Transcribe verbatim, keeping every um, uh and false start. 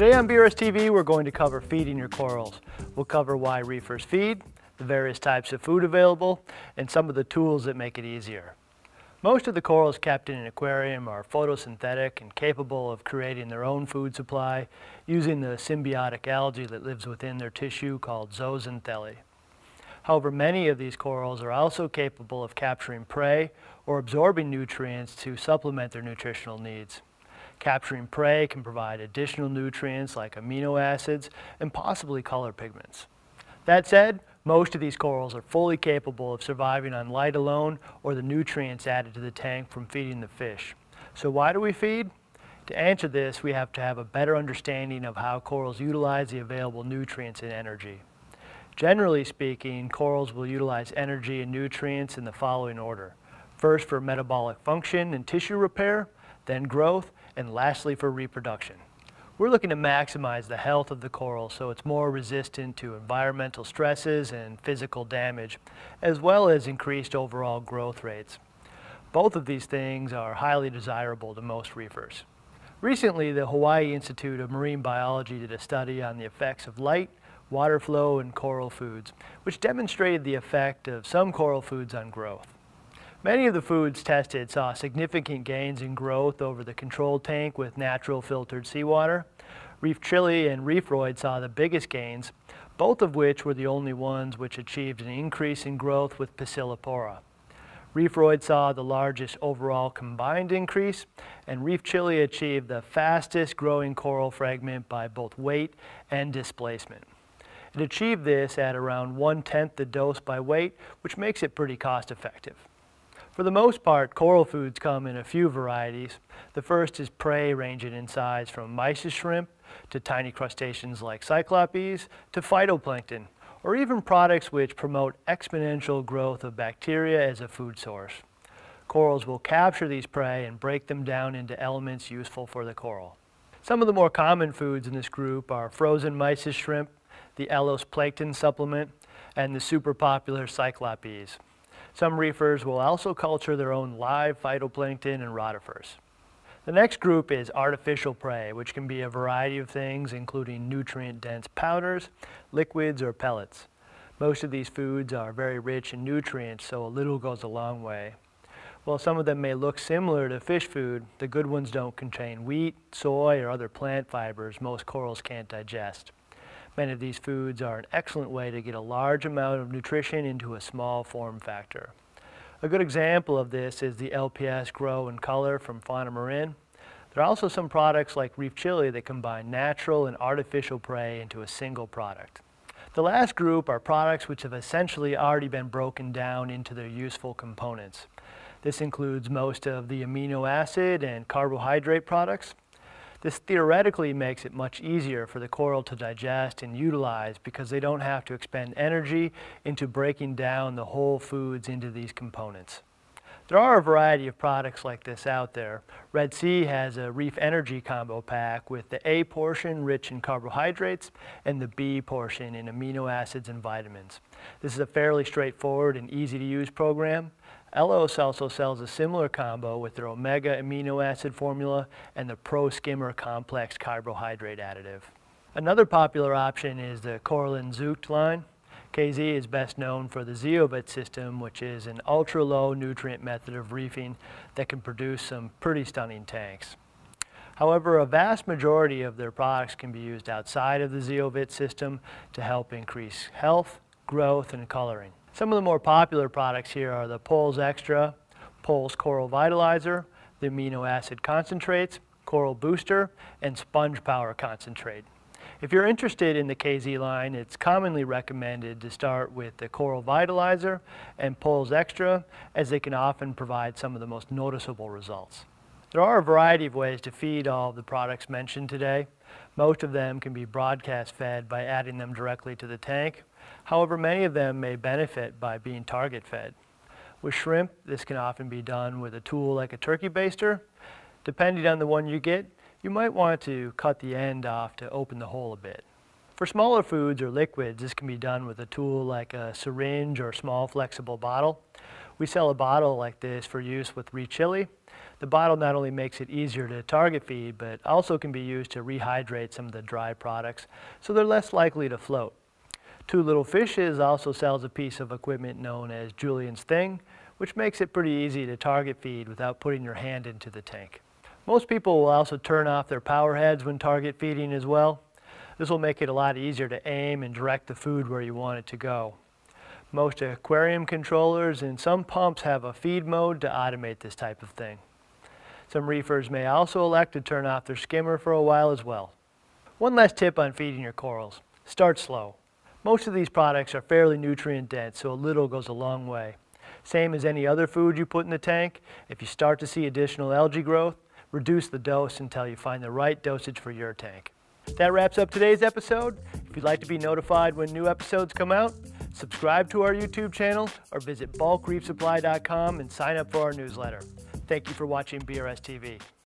Today on B R S T V, we're going to cover feeding your corals. We'll cover why reefers feed, the various types of food available, and some of the tools that make it easier. Most of the corals kept in an aquarium are photosynthetic and capable of creating their own food supply using the symbiotic algae that lives within their tissue called zooxanthellae. However, many of these corals are also capable of capturing prey or absorbing nutrients to supplement their nutritional needs. Capturing prey can provide additional nutrients like amino acids and possibly color pigments. That said, most of these corals are fully capable of surviving on light alone or the nutrients added to the tank from feeding the fish. So why do we feed? To answer this, we have to have a better understanding of how corals utilize the available nutrients and energy. Generally speaking, corals will utilize energy and nutrients in the following order. First for metabolic function and tissue repair, then growth, and lastly for reproduction. We're looking to maximize the health of the coral so it's more resistant to environmental stresses and physical damage, as well as increased overall growth rates. Both of these things are highly desirable to most reefers. Recently, the Hawaii Institute of Marine Biology did a study on the effects of light, water flow, and coral foods, which demonstrated the effect of some coral foods on growth. Many of the foods tested saw significant gains in growth over the control tank with natural filtered seawater. Reef Chili and Reefroid saw the biggest gains, both of which were the only ones which achieved an increase in growth with Pocillopora. Reefroid saw the largest overall combined increase, and Reef Chili achieved the fastest growing coral fragment by both weight and displacement. It achieved this at around one-tenth the dose by weight, which makes it pretty cost effective. For the most part, coral foods come in a few varieties. The first is prey ranging in size from mysis shrimp to tiny crustaceans like Cyclop-Eeze to phytoplankton, or even products which promote exponential growth of bacteria as a food source. Corals will capture these prey and break them down into elements useful for the coral. Some of the more common foods in this group are frozen mysis shrimp, the Elos plankton supplement, and the super popular Cyclop-Eeze. Some reefers will also culture their own live phytoplankton and rotifers. The next group is artificial prey, which can be a variety of things, including nutrient-dense powders, liquids, or pellets. Most of these foods are very rich in nutrients, so a little goes a long way. While some of them may look similar to fish food, the good ones don't contain wheat, soy, or other plant fibers most corals can't digest. Many of these foods are an excellent way to get a large amount of nutrition into a small form factor. A good example of this is the L P S Grow and Color from Fauna Marin. There are also some products like Reef Chili that combine natural and artificial prey into a single product. The last group are products which have essentially already been broken down into their useful components. This includes most of the amino acid and carbohydrate products. This theoretically makes it much easier for the coral to digest and utilize because they don't have to expend energy into breaking down the whole foods into these components. There are a variety of products like this out there. Red Sea has a Reef Energy Combo Pack with the A portion rich in carbohydrates and the B portion in amino acids and vitamins. This is a fairly straightforward and easy to use program. Elos also sells a similar combo with their omega amino acid formula and the Pro Skimmer complex carbohydrate additive. Another popular option is the Coralin Zucht line. K Z is best known for the Zeovit system, which is an ultra-low nutrient method of reefing that can produce some pretty stunning tanks. However, a vast majority of their products can be used outside of the Zeovit system to help increase health, growth, and coloring. Some of the more popular products here are the Polys Extra, Polys Coral Vitalizer, the amino acid concentrates, Coral Booster, and Sponge Power Concentrate. If you're interested in the K Z line, it's commonly recommended to start with the Coral Vitalizer and Polys Extra, as they can often provide some of the most noticeable results. There are a variety of ways to feed all of the products mentioned today. Most of them can be broadcast fed by adding them directly to the tank. However, many of them may benefit by being target fed. With shrimp, this can often be done with a tool like a turkey baster. Depending on the one you get, you might want to cut the end off to open the hole a bit. For smaller foods or liquids, this can be done with a tool like a syringe or small flexible bottle. We sell a bottle like this for use with Reef Chili. The bottle not only makes it easier to target feed, but also can be used to rehydrate some of the dry products, so they're less likely to float. Two Little Fishes also sells a piece of equipment known as Julian's Thing, which makes it pretty easy to target feed without putting your hand into the tank. Most people will also turn off their power heads when target feeding as well. This will make it a lot easier to aim and direct the food where you want it to go. Most aquarium controllers and some pumps have a feed mode to automate this type of thing. Some reefers may also elect to turn off their skimmer for a while as well. One last tip on feeding your corals: start slow. Most of these products are fairly nutrient dense, so a little goes a long way. Same as any other food you put in the tank, if you start to see additional algae growth, reduce the dose until you find the right dosage for your tank. That wraps up today's episode. If you'd like to be notified when new episodes come out, subscribe to our YouTube channel or visit bulk reef supply dot com and sign up for our newsletter. Thank you for watching B R S T V.